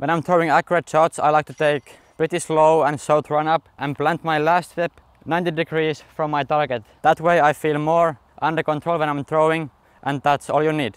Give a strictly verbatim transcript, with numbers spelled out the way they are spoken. When I'm throwing accurate shots, I like to take pretty slow and short run up and plant my last step ninety degrees from my target. That way I feel more under control when I'm throwing, and that's all you need.